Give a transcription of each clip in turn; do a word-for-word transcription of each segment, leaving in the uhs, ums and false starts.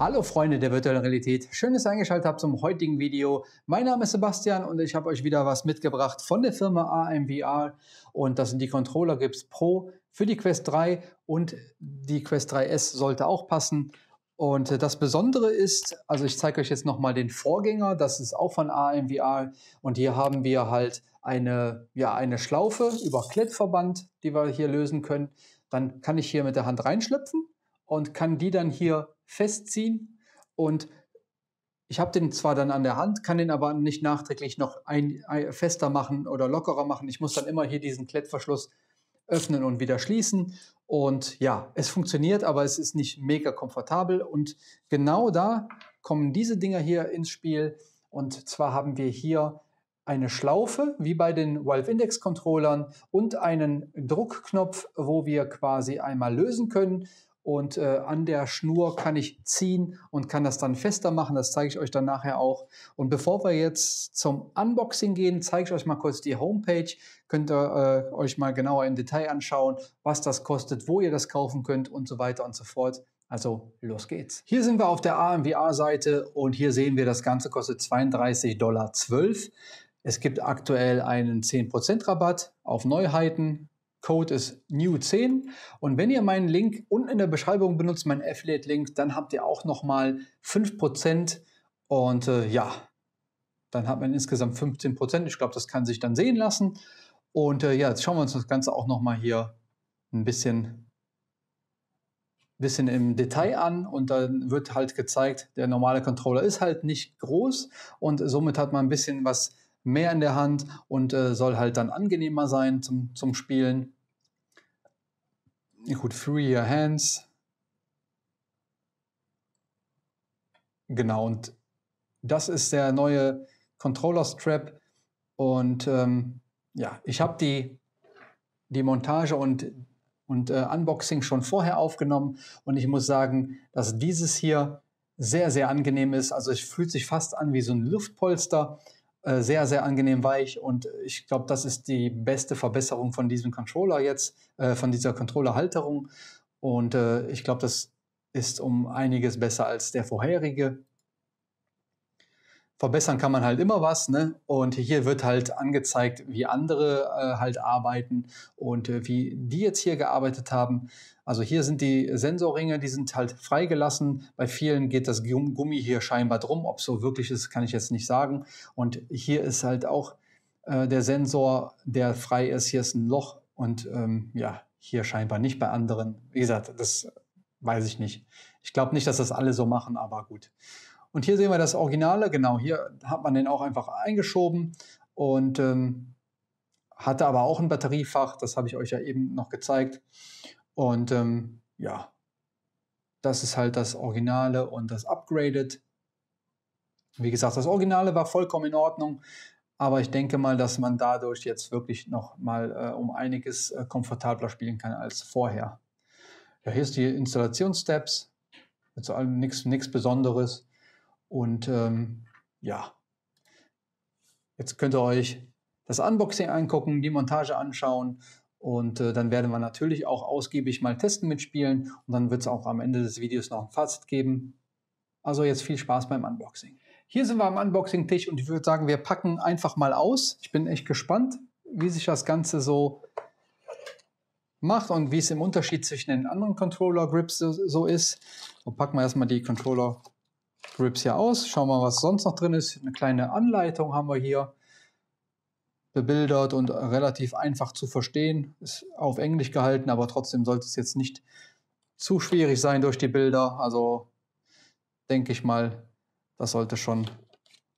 Hallo Freunde der virtuellen Realität, schön, dass ihr eingeschaltet habt zum heutigen Video. Mein Name ist Sebastian und ich habe euch wieder was mitgebracht von der Firma A M V R und das sind die Controller, gibt es Pro für die Quest drei und die Quest drei S sollte auch passen. Und das Besondere ist, also ich zeige euch jetzt nochmal den Vorgänger, das ist auch von A M V R und hier haben wir halt eine, ja, eine Schlaufe über Klettverband, die wir hier lösen können. Dann kann ich hier mit der Hand reinschlüpfen und kann die dann hier festziehen und ich habe den zwar dann an der Hand, kann den aber nicht nachträglich noch ein, ein, fester machen oder lockerer machen. Ich muss dann immer hier diesen Klettverschluss öffnen und wieder schließen. Und ja, es funktioniert, aber es ist nicht mega komfortabel. Und genau da kommen diese Dinger hier ins Spiel. Und zwar haben wir hier eine Schlaufe, wie bei den Valve Index Controllern, und einen Druckknopf, wo wir quasi einmal lösen können. Und äh, an der Schnur kann ich ziehen und kann das dann fester machen. Das zeige ich euch dann nachher auch. Und bevor wir jetzt zum Unboxing gehen, zeige ich euch mal kurz die Homepage. Könnt ihr äh, euch mal genauer im Detail anschauen, was das kostet, wo ihr das kaufen könnt und so weiter und so fort. Also los geht's. Hier sind wir auf der A M V R-Seite und hier sehen wir, das Ganze kostet zweiunddreißig Komma zwölf Dollar. Es gibt aktuell einen zehn Prozent Rabatt auf Neuheiten. Code ist New zehn und wenn ihr meinen Link unten in der Beschreibung benutzt, meinen Affiliate-Link, dann habt ihr auch nochmal fünf Prozent und äh, ja, dann hat man insgesamt fünfzehn Prozent. Ich glaube, das kann sich dann sehen lassen und äh, ja, jetzt schauen wir uns das Ganze auch nochmal hier ein bisschen, bisschen im Detail an und dann wird halt gezeigt, der normale Controller ist halt nicht groß und somit hat man ein bisschen was mehr in der Hand und äh, soll halt dann angenehmer sein zum, zum Spielen. Gut, free your hands. Genau, und das ist der neue Controller-Strap. Und ähm, ja, ich habe die, die Montage und, und äh, Unboxing schon vorher aufgenommen und ich muss sagen, dass dieses hier sehr, sehr angenehm ist. Also es fühlt sich fast an wie so ein Luftpolster. Sehr, sehr angenehm weich und ich glaube, das ist die beste Verbesserung von diesem Controller jetzt, äh, von dieser Controller-Halterung und äh, ich glaube, das ist um einiges besser als der vorherige. Verbessern kann man halt immer was, ne? Und hier wird halt angezeigt, wie andere äh, halt arbeiten und äh, wie die jetzt hier gearbeitet haben. Also hier sind die Sensorringe, die sind halt freigelassen. Bei vielen geht das Gummi hier scheinbar drum. Ob es so wirklich ist, kann ich jetzt nicht sagen. Und hier ist halt auch äh, der Sensor, der frei ist. Hier ist ein Loch und ähm, ja, hier scheinbar nicht bei anderen. Wie gesagt, das weiß ich nicht. Ich glaube nicht, dass das alle so machen, aber gut. Und hier sehen wir das Originale, genau, hier hat man den auch einfach eingeschoben und ähm, hatte aber auch ein Batteriefach, das habe ich euch ja eben noch gezeigt. Und ähm, ja, das ist halt das Originale und das Upgraded. Wie gesagt, das Originale war vollkommen in Ordnung, aber ich denke mal, dass man dadurch jetzt wirklich noch mal äh, um einiges äh, komfortabler spielen kann als vorher. Ja, hier ist die Installationssteps, jetzt also nichts Besonderes. Und ähm, ja, jetzt könnt ihr euch das Unboxing angucken, die Montage anschauen und äh, dann werden wir natürlich auch ausgiebig mal testen mitspielen und dann wird es auch am Ende des Videos noch ein Fazit geben. Also jetzt viel Spaß beim Unboxing. Hier sind wir am Unboxing-Tisch und ich würde sagen, wir packen einfach mal aus. Ich bin echt gespannt, wie sich das Ganze so macht und wie es im Unterschied zwischen den anderen Controller-Grips so, so ist. So packen wir erstmal die Controller Grips hier aus, schauen wir mal, was sonst noch drin ist. Eine kleine Anleitung haben wir hier bebildert und relativ einfach zu verstehen. Ist auf Englisch gehalten, aber trotzdem sollte es jetzt nicht zu schwierig sein durch die Bilder. Also denke ich mal, das sollte schon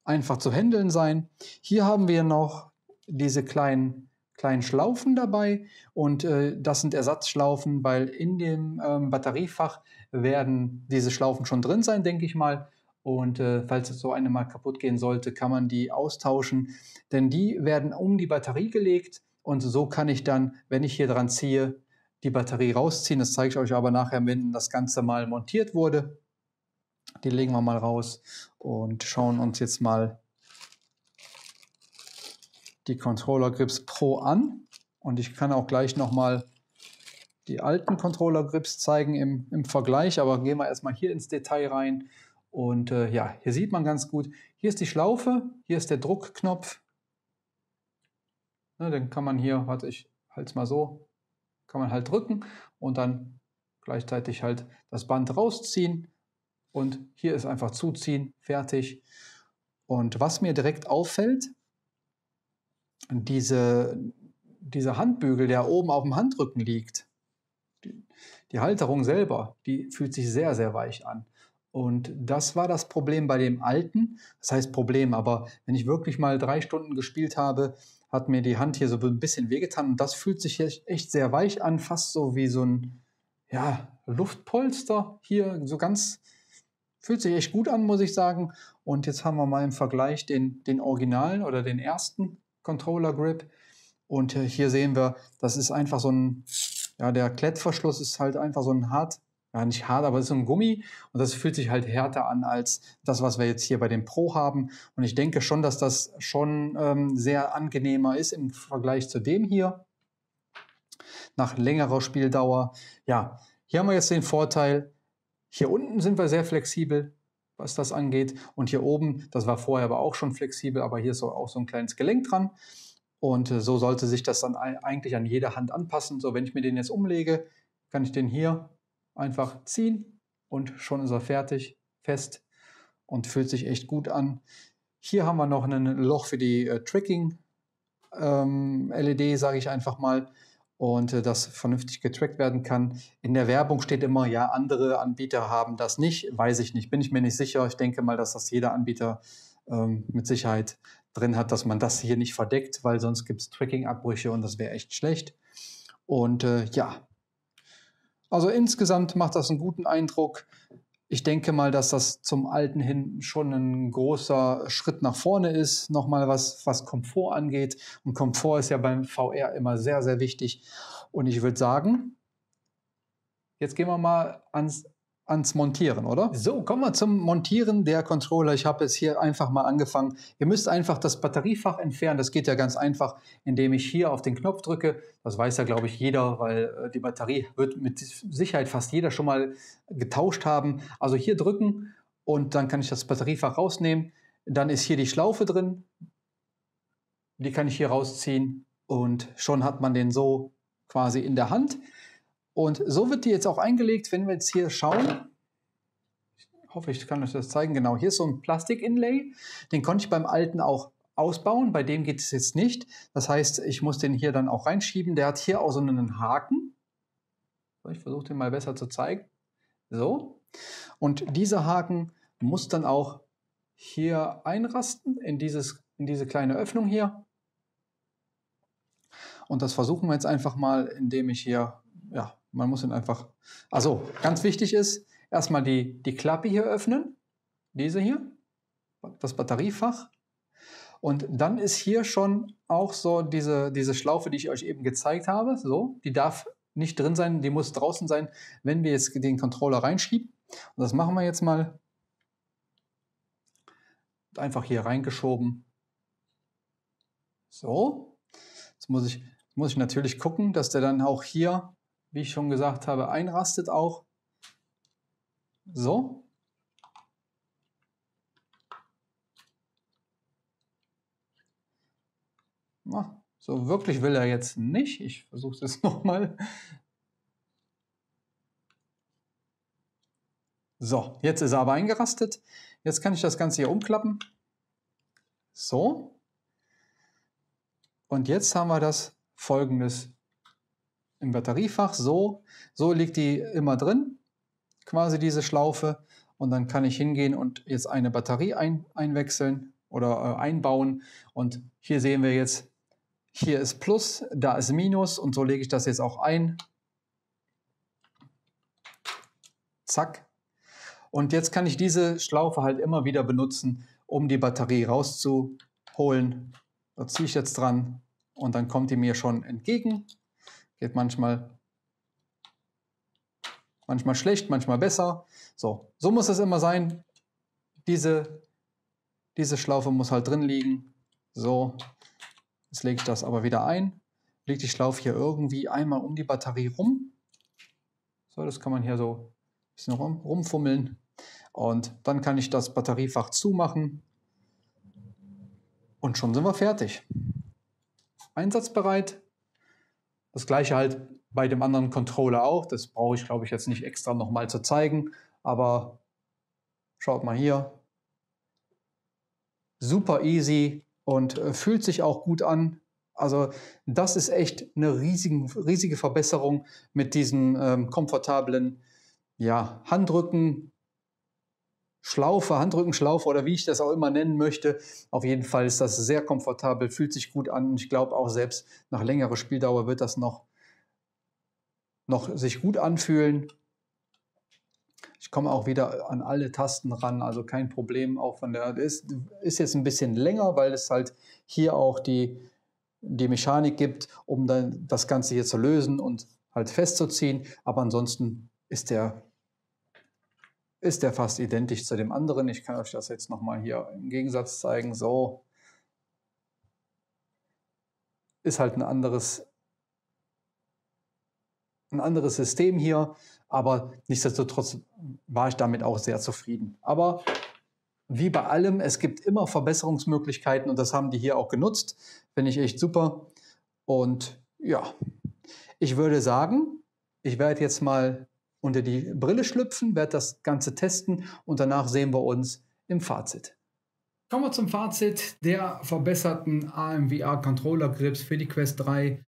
einfach zu handeln sein. Hier haben wir noch diese kleinen, kleinen Schlaufen dabei und äh, das sind Ersatzschlaufen, weil in dem ähm, Batteriefach werden diese Schlaufen schon drin sein, denke ich mal. Und äh, falls so eine mal kaputt gehen sollte, kann man die austauschen, denn die werden um die Batterie gelegt und so kann ich dann, wenn ich hier dran ziehe, die Batterie rausziehen. Das zeige ich euch aber nachher, wenn das Ganze mal montiert wurde. Die legen wir mal raus und schauen uns jetzt mal die Controller Grips Pro an und ich kann auch gleich nochmal Die alten Controller-Grips zeigen im, im Vergleich, aber gehen wir erstmal hier ins Detail rein. Und äh, ja, hier sieht man ganz gut, hier ist die Schlaufe, hier ist der Druckknopf. Ne, den kann man hier, warte, ich halte es mal so, kann man halt drücken und dann gleichzeitig halt das Band rausziehen. Und hier ist einfach zuziehen, fertig. Und was mir direkt auffällt, diese, dieser Handbügel, der oben auf dem Handrücken liegt, die, die Halterung selber, die fühlt sich sehr, sehr weich an. Und das war das Problem bei dem alten. Das heißt Problem, aber wenn ich wirklich mal drei Stunden gespielt habe, hat mir die Hand hier so ein bisschen wehgetan. Und das fühlt sich echt sehr weich an, fast so wie so ein ja, Luftpolster hier, so ganz... Fühlt sich echt gut an, muss ich sagen. Und jetzt haben wir mal im Vergleich den, den originalen oder den ersten Controller Grip. Und hier sehen wir, das ist einfach so ein, ja, der Klettverschluss ist halt einfach so ein hart, ja nicht hart, aber es ist so ein Gummi. Und das fühlt sich halt härter an als das, was wir jetzt hier bei dem Pro haben. Und ich denke schon, dass das schon ähm, sehr angenehmer ist im Vergleich zu dem hier. Nach längerer Spieldauer. Ja, hier haben wir jetzt den Vorteil, hier unten sind wir sehr flexibel, was das angeht. Und hier oben, das war vorher aber auch schon flexibel, aber hier ist auch so ein kleines Gelenk dran. Und so sollte sich das dann eigentlich an jede Hand anpassen. So, wenn ich mir den jetzt umlege, kann ich den hier einfach ziehen und schon ist er fertig, fest und fühlt sich echt gut an. Hier haben wir noch ein Loch für die äh, Tracking-L E D, ähm, sage ich einfach mal. Und äh, das vernünftig getrackt werden kann. In der Werbung steht immer, ja, andere Anbieter haben das nicht. Weiß ich nicht, bin ich mir nicht sicher. Ich denke mal, dass das jeder Anbieter ähm, mit Sicherheit drin hat, dass man das hier nicht verdeckt, weil sonst gibt es Tracking-Abbrüche und das wäre echt schlecht. Und äh, ja, also insgesamt macht das einen guten Eindruck. Ich denke mal, dass das zum Alten hin schon ein großer Schritt nach vorne ist, nochmal was, was Komfort angeht. Und Komfort ist ja beim V R immer sehr, sehr wichtig. Und ich würde sagen, jetzt gehen wir mal ans, ans Montieren, oder? So, kommen wir zum Montieren der Controller. Ich habe jetzt hier einfach mal angefangen. Ihr müsst einfach das Batteriefach entfernen. Das geht ja ganz einfach, indem ich hier auf den Knopf drücke. Das weiß ja, glaube ich, jeder, weil die Batterie wird mit Sicherheit fast jeder schon mal getauscht haben. Also hier drücken und dann kann ich das Batteriefach rausnehmen. Dann ist hier die Schlaufe drin. Die kann ich hier rausziehen und schon hat man den so quasi in der Hand. Und so wird die jetzt auch eingelegt, wenn wir jetzt hier schauen. Ich hoffe, ich kann euch das zeigen. Genau, hier ist so ein Plastik-Inlay. Den konnte ich beim alten auch ausbauen. Bei dem geht es jetzt nicht. Das heißt, ich muss den hier dann auch reinschieben. Der hat hier auch so einen Haken. Ich versuche den mal besser zu zeigen. So. Und dieser Haken muss dann auch hier einrasten in, dieses, in diese kleine Öffnung hier. Und das versuchen wir jetzt einfach mal, indem ich hier... Ja, man muss ihn einfach... Also, ganz wichtig ist, erstmal die, die Klappe hier öffnen. Diese hier. Das Batteriefach. Und dann ist hier schon auch so diese, diese Schlaufe, die ich euch eben gezeigt habe. So, die darf nicht drin sein, die muss draußen sein, wenn wir jetzt den Controller reinschieben. Und das machen wir jetzt mal. Einfach hier reingeschoben. So. Jetzt muss ich, muss ich natürlich gucken, dass der dann auch hier... wie ich schon gesagt habe, einrastet auch. So. Na, so wirklich will er jetzt nicht. Ich versuche es jetzt nochmal. So, jetzt ist er aber eingerastet. Jetzt kann ich das Ganze hier umklappen. So. Und jetzt haben wir das Folgendes. Im Batteriefach, so, so liegt die immer drin, quasi diese Schlaufe. Und dann kann ich hingehen und jetzt eine Batterie ein, einwechseln oder äh, einbauen. Und hier sehen wir jetzt, hier ist Plus, da ist Minus und so lege ich das jetzt auch ein. Zack. Und jetzt kann ich diese Schlaufe halt immer wieder benutzen, um die Batterie rauszuholen. Da ziehe ich jetzt dran und dann kommt die mir schon entgegen. Geht manchmal, manchmal schlecht, manchmal besser. So, so muss es immer sein. Diese, diese Schlaufe muss halt drin liegen. So, jetzt lege ich das aber wieder ein. Lege die Schlaufe hier irgendwie einmal um die Batterie rum. So, das kann man hier so ein bisschen rum, rumfummeln. Und dann kann ich das Batteriefach zumachen. Und schon sind wir fertig. Einsatzbereit. Das gleiche halt bei dem anderen Controller auch. Das brauche ich, glaube ich, jetzt nicht extra nochmal zu zeigen. Aber schaut mal hier. Super easy und fühlt sich auch gut an. Also das ist echt eine riesigen, riesige Verbesserung mit diesen ähm, komfortablen ja, Handrücken, Schlaufe, Handrückenschlaufe oder wie ich das auch immer nennen möchte. Auf jeden Fall ist das sehr komfortabel, fühlt sich gut an. Ich glaube auch selbst nach längerer Spieldauer wird das noch, noch sich gut anfühlen. Ich komme auch wieder an alle Tasten ran, also kein Problem. Auch von der ist, ist jetzt ein bisschen länger, weil es halt hier auch die die Mechanik gibt, um dann das Ganze hier zu lösen und halt festzuziehen. Aber ansonsten ist der, ist der fast identisch zu dem anderen. Ich kann euch das jetzt nochmal hier im Gegensatz zeigen. So. Ist halt ein anderes, ein anderes System hier. Aber nichtsdestotrotz war ich damit auch sehr zufrieden. Aber wie bei allem, es gibt immer Verbesserungsmöglichkeiten und das haben die hier auch genutzt. Finde ich echt super. Und ja, ich würde sagen, ich werde jetzt mal unter die Brille schlüpfen, werde das Ganze testen und danach sehen wir uns im Fazit. Kommen wir zum Fazit der verbesserten A M V R Controller Grips für die Quest drei.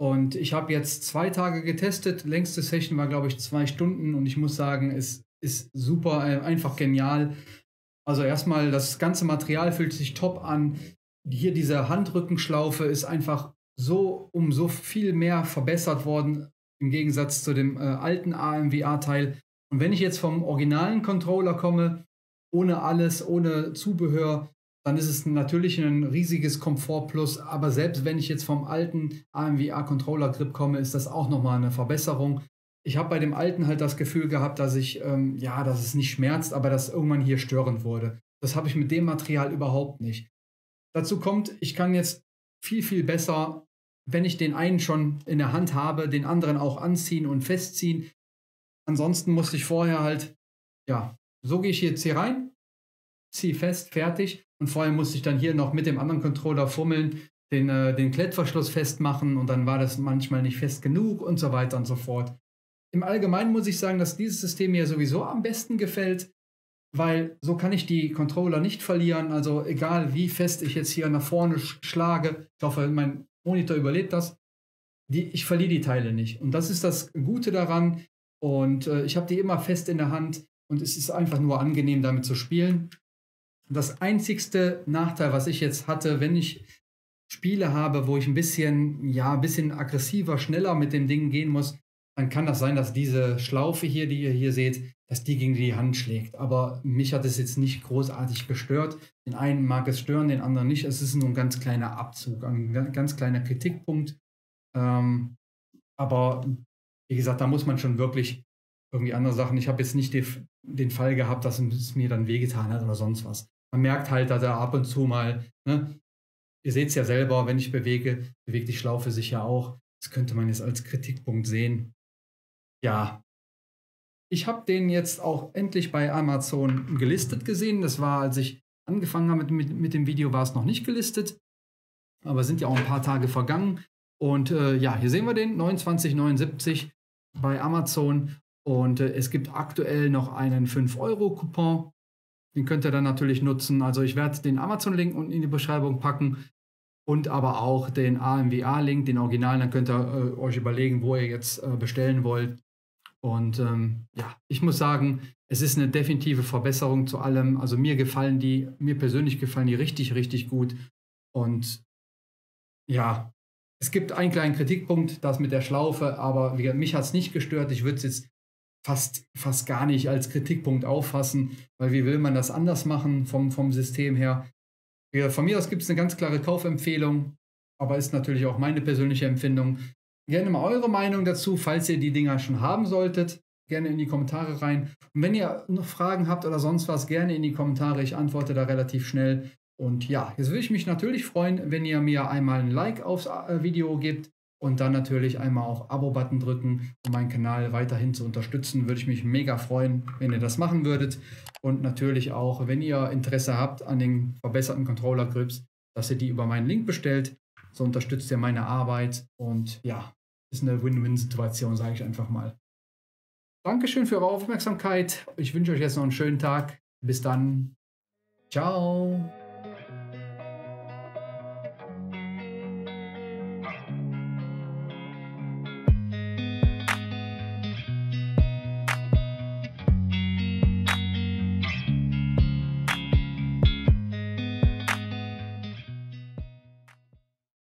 Und ich habe jetzt zwei Tage getestet. Längste Session war, glaube ich, zwei Stunden und ich muss sagen, es ist super, einfach genial. Also erstmal, das ganze Material fühlt sich top an. Hier diese Handrückenschlaufe ist einfach so um so viel mehr verbessert worden im Gegensatz zu dem äh, alten A M V R-Teil. Und wenn ich jetzt vom originalen Controller komme, ohne alles, ohne Zubehör, dann ist es natürlich ein riesiges Komfort-Plus. Aber selbst wenn ich jetzt vom alten A M V R-Controller-Grip komme, ist das auch nochmal eine Verbesserung. Ich habe bei dem alten halt das Gefühl gehabt, dass ich, ähm, ja, dass es nicht schmerzt, aber dass irgendwann hier störend wurde. Das habe ich mit dem Material überhaupt nicht. Dazu kommt, ich kann jetzt viel, viel besser, wenn ich den einen schon in der Hand habe, den anderen auch anziehen und festziehen. Ansonsten musste ich vorher halt, ja, so gehe ich jetzt hier rein, ziehe fest, fertig. Und vorher musste ich dann hier noch mit dem anderen Controller fummeln, den, äh, den Klettverschluss festmachen und dann war das manchmal nicht fest genug und so weiter und so fort. Im Allgemeinen muss ich sagen, dass dieses System mir sowieso am besten gefällt, weil so kann ich die Controller nicht verlieren. Also egal, wie fest ich jetzt hier nach vorne schlage, ich hoffe, mein Monitor überlebt das, die, ich verliere die Teile nicht. Und das ist das Gute daran. Und äh, ich habe die immer fest in der Hand und es ist einfach nur angenehm, damit zu spielen. Das einzigste Nachteil, was ich jetzt hatte, wenn ich Spiele habe, wo ich ein bisschen, ja, ein bisschen aggressiver, schneller mit dem Ding gehen muss, dann kann das sein, dass diese Schlaufe hier, die ihr hier seht, dass die gegen die Hand schlägt. Aber mich hat es jetzt nicht großartig gestört. Den einen mag es stören, den anderen nicht. Es ist nur ein ganz kleiner Abzug, ein ganz kleiner Kritikpunkt. Ähm, aber wie gesagt, da muss man schon wirklich irgendwie andere Sachen. Ich habe jetzt nicht den Fall gehabt, dass es mir dann wehgetan hat oder sonst was. Man merkt halt, dass er ab und zu mal, ne? Ihr seht es ja selber, wenn ich bewege, bewegt die Schlaufe sich ja auch. Das könnte man jetzt als Kritikpunkt sehen. Ja, ich habe den jetzt auch endlich bei Amazon gelistet gesehen. Das war, als ich angefangen habe mit, mit, mit dem Video, war es noch nicht gelistet. Aber sind ja auch ein paar Tage vergangen. Und äh, ja, hier sehen wir den, neunundzwanzig neunundsiebzig bei Amazon. Und äh, es gibt aktuell noch einen fünf Euro Coupon. Den könnt ihr dann natürlich nutzen. Also ich werde den Amazon-Link unten in die Beschreibung packen. Und aber auch den A M V R-Link, den Original. Dann könnt ihr äh, euch überlegen, wo ihr jetzt äh, bestellen wollt. Und ähm, ja, ich muss sagen, es ist eine definitive Verbesserung zu allem. Also mir gefallen die, mir persönlich gefallen die richtig, richtig gut. Und ja, es gibt einen kleinen Kritikpunkt, das mit der Schlaufe, aber wie, mich hat es nicht gestört. Ich würde es jetzt fast, fast gar nicht als Kritikpunkt auffassen, weil wie will man das anders machen vom, vom System her? Ja, von mir aus gibt es eine ganz klare Kaufempfehlung, aber ist natürlich auch meine persönliche Empfindung. Gerne mal eure Meinung dazu, falls ihr die Dinger schon haben solltet. Gerne in die Kommentare rein. Und wenn ihr noch Fragen habt oder sonst was, gerne in die Kommentare. Ich antworte da relativ schnell. Und ja, jetzt würde ich mich natürlich freuen, wenn ihr mir einmal ein Like aufs Video gebt und dann natürlich einmal auf Abo-Button drücken, um meinen Kanal weiterhin zu unterstützen. Würde ich mich mega freuen, wenn ihr das machen würdet. Und natürlich auch, wenn ihr Interesse habt an den verbesserten Controller-Grips, dass ihr die über meinen Link bestellt. So unterstützt ihr meine Arbeit und ja, ist eine Win-Win-Situation, sage ich einfach mal. Dankeschön für eure Aufmerksamkeit. Ich wünsche euch jetzt noch einen schönen Tag. Bis dann. Ciao.